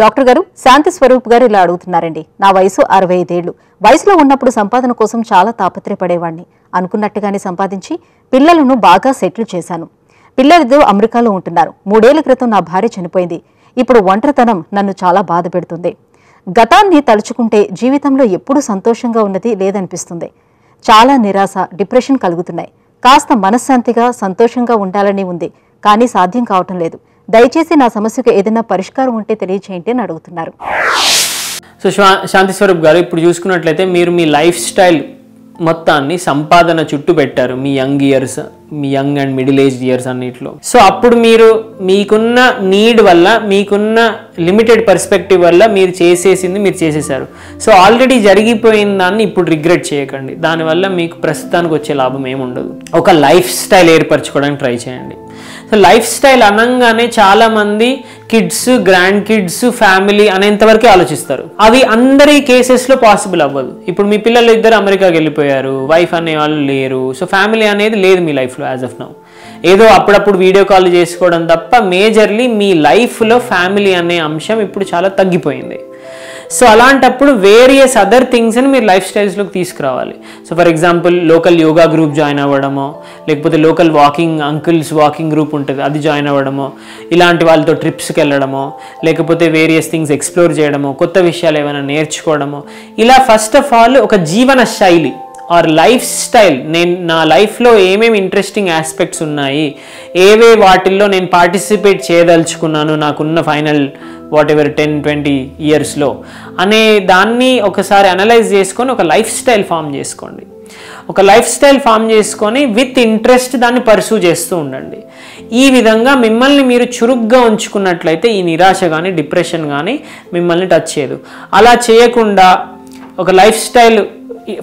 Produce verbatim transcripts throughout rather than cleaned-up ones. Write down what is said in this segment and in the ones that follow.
Doctor గారు శాంతి స్వరూప్ గారు ఇలా అడుగుతారండి, నా వయసు అరవై ఐదు ఏళ్లు. వయసులో ఉన్నప్పుడు సంపాదన కోసం చాలా తాపత్రయపడేవాణ్ణి. అనుకున్నట్టుగానే సంపాదించి పిల్లలను బాగా సెటిల్ చేశాను. పిల్లలిద్దరూ అమెరికాలో ఉంటున్నారు. మూడేళ్ల క్రితం నా భార్య చనిపోయింది. ఇప్పుడు ఒంటరితనం నన్ను చాలా బాధ పెడుతుంది. గతాన్ని తలుచుకుంటే జీవితంలో ఎప్పుడూ సంతోషంగా ఉన్నది లేదనిపిస్తుంది. చాలా నిరాశ, డిప్రెషన్ కలుగుతున్నాయి. కాస్త మనశ్శాంతిగా సంతోషంగా ఉండాలని ఉంది, కానీ సాధ్యం కావటం లేదు. దయచేసి నా సమస్యకు ఏదైనా పరిష్కారం ఉంటే తెలియజేయండి అని అడుగుతున్నారు. సో శాంతి స్వరూప్ గారు, ఇప్పుడు చూసుకున్నట్లయితే మీరు మీ లైఫ్ స్టైల్ మొత్తాన్ని సంపాదన చుట్టూ పెట్టారు, మీ యంగ్ ఇయర్స్, మీ young and middle age years అన్నిట్లో. సో అప్పుడు మీరు మీకున్న నీడ్ వల్ల, మీకున్న లిమిటెడ్ పర్స్పెక్టివ్ వల్ల మీరు చేసేసింది మీరు చేసేసారు. సో ఆల్రెడీ జరిగిపోయిన దాన్ని ఇప్పుడు రిగ్రెట్ చేయకండి. దానివల్ల మీకు ప్రస్తుతానికి వచ్చే లాభం ఏముండదు. ఒక లైఫ్ స్టైల్ ఏర్పరచుకోవడానికి ట్రై చేయండి. సో లైఫ్ స్టైల్ అనగానే చాలామంది కిడ్స్, గ్రాండ్ కిడ్స్, ఫ్యామిలీ అనేంతవరకే ఆలోచిస్తారు. అవి అందరి కేసెస్లో పాసిబుల్ అవ్వదు. ఇప్పుడు మీ పిల్లలు ఇద్దరు అమెరికాకి వెళ్ళిపోయారు, వైఫ్ అనే వాళ్ళు లేరు. సో ఫ్యామిలీ అనేది లేదు మీ లైఫ్లో యాజ్ ఆఫ్ నౌ. ఏదో అప్పుడప్పుడు వీడియో కాల్ చేసుకోవడం తప్ప మేజర్లీ మీ లైఫ్లో ఫ్యామిలీ అనే అంశం ఇప్పుడు చాలా తగ్గిపోయింది. సో అలాంటప్పుడు వేరియస్ అదర్ థింగ్స్ని మీరు లైఫ్ స్టైల్స్లోకి తీసుకురావాలి. So for example local yoga group join అవ్వడమో, లేకపోతే local walking uncles walking group ఉంటుంది అది జాయిన్ అవ్వడమో, ఇలాంటి వాళ్ళతో ట్రిప్స్కి వెళ్ళడమో, లేకపోతే వేరియస్ థింగ్స్ ఎక్స్ప్లోర్ చేయడమో, కొత్త విషయాలు ఏమైనా నేర్చుకోవడమో. ఇలా ఫస్ట్ ఆఫ్ ఆల్ ఒక జీవన శైలి ఆర్ లైఫ్ స్టైల్, నేను నా లైఫ్లో ఏమేమి ఇంట్రెస్టింగ్ ఆస్పెక్ట్స్ ఉన్నాయి, ఏవే వాటిల్లో నేను పార్టిసిపేట్ చేయదలుచుకున్నాను నాకున్న final whatever ten twenty ఇయర్స్లో అనే దాన్ని ఒకసారి అనలైజ్ చేసుకొని ఒక లైఫ్ స్టైల్ ఫామ్ చేసుకోండి. ఒక లైఫ్ స్టైల్ ఫామ్ చేసుకొని విత్ ఇంట్రెస్ట్ దాన్ని పర్సూ చేస్తూ ఉండండి. ఈ విధంగా మిమ్మల్ని మీరు చురుగ్గా ఉంచుకున్నట్లయితే ఈ నిరాశ కానీ డిప్రెషన్ కానీ మిమ్మల్ని టచ్ చేయదు. అలా చేయకుండా ఒక life style,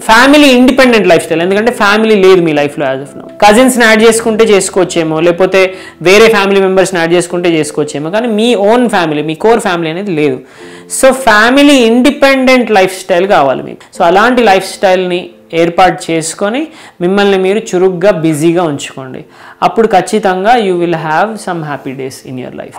family independent life style, ఎందుకంటే ఫ్యామిలీ లేదు మీ లైఫ్లో యాజ్ ఆఫ్ నౌ. కజిన్స్ని యాడ్ చేసుకుంటే చేసుకోవచ్చేమో, లేకపోతే వేరే ఫ్యామిలీ మెంబర్స్ని యాడ్ చేసుకుంటే చేసుకోవచ్చేమో, కానీ మీ ఓన్ ఫ్యామిలీ, మీ కోర్ ఫ్యామిలీ అనేది లేదు. So family independent life style కావాలి మీకు. సో అలాంటి లైఫ్ స్టైల్ని ఏర్పాటు చేసుకొని మిమ్మల్ని మీరు చురుగ్గా బిజీగా ఉంచుకోండి. అప్పుడు ఖచ్చితంగా you will have some happy days in your life.